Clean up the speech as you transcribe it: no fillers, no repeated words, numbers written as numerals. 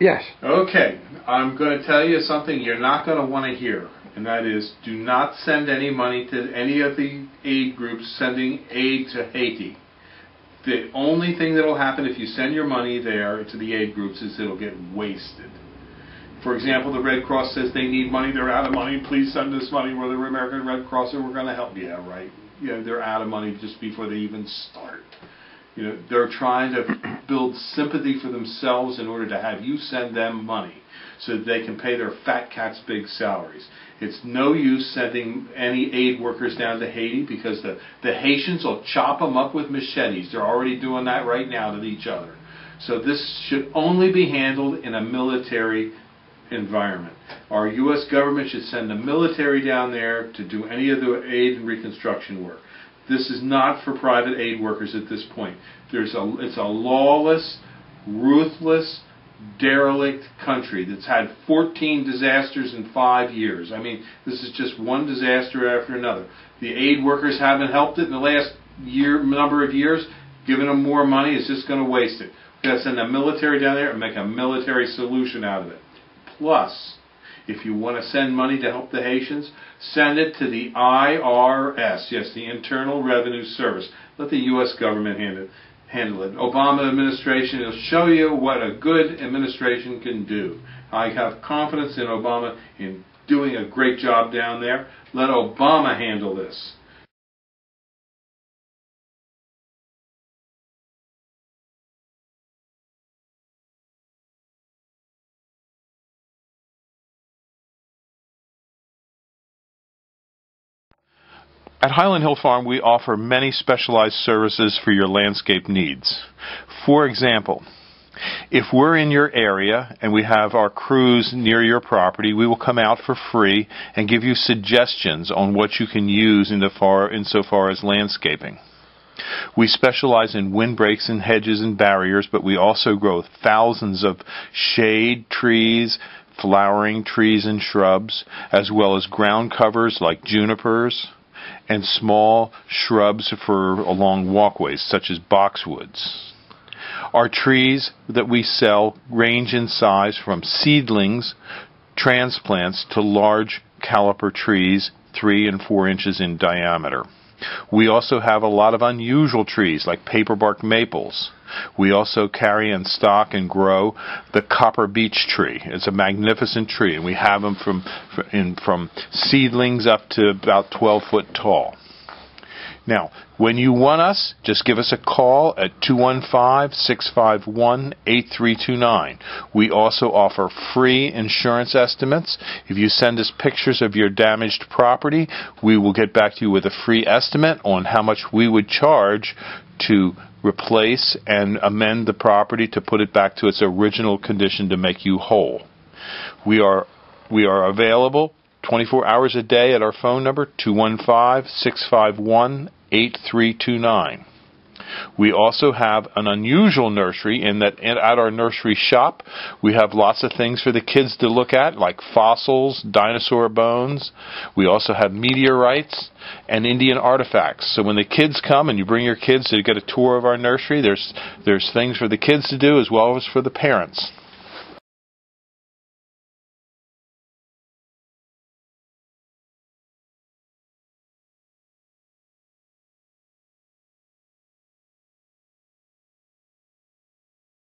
Yes. Okay. I'm going to tell you something you're not going to want to hear, and that is, do not send any money to any of the aid groups sending aid to Haiti. The only thing that will happen if you send your money there to the aid groups is it will get wasted. For example, the Red Cross says they need money, they're out of money, please send us money. We're the American Red Cross and we're going to help. Yeah, right. You know, they're out of money just before they even start. You know, they're trying to build sympathy for themselves in order to have you send them money so that they can pay their fat cats big salaries. It's no use sending any aid workers down to Haiti because the Haitians will chop them up with machetes. They're already doing that right now to each other. So this should only be handled in a military environment. Our U.S. government should send the military down there to do any of the aid and reconstruction work. This is not for private aid workers at this point. It's a lawless, ruthless, derelict country that's had 14 disasters in 5 years. I mean, this is just one disaster after another. The aid workers haven't helped it in the last number of years. Giving them more money is just going to waste it. We've got to send the military down there and make a military solution out of it. Plus, if you want to send money to help the Haitians, send it to the IRS, yes, the Internal Revenue Service. Let the U.S. government handle it. Obama administration will show you what a good administration can do. I have confidence in Obama in doing a great job down there. Let Obama handle this. At Highland Hill Farm, we offer many specialized services for your landscape needs. For example, if we're in your area and we have our crews near your property, we will come out for free and give you suggestions on what you can use insofar as landscaping. We specialize in windbreaks and hedges and barriers, but we also grow thousands of shade trees, flowering trees and shrubs, as well as ground covers like junipers, and small shrubs for along walkways, such as boxwoods. Our trees that we sell range in size from seedlings, transplants, to large caliper trees 3 and 4 inches in diameter. We also have a lot of unusual trees like paperbark maples. We also carry and stock and grow the copper beech tree. It's a magnificent tree, and we have them from seedlings up to about 12 foot tall. Now, when you want us, just give us a call at 215-651-8329. We also offer free insurance estimates. If you send us pictures of your damaged property, we will get back to you with a free estimate on how much we would charge to replace and amend the property to put it back to its original condition to make you whole. We are available 24 hours a day at our phone number, 215-651-8329. We also have an unusual nursery in that at our nursery shop we have lots of things for the kids to look at, like fossils, dinosaur bones. We also have meteorites and Indian artifacts. So when the kids come and you bring your kids to get a tour of our nursery, there's things for the kids to do as well as for the parents.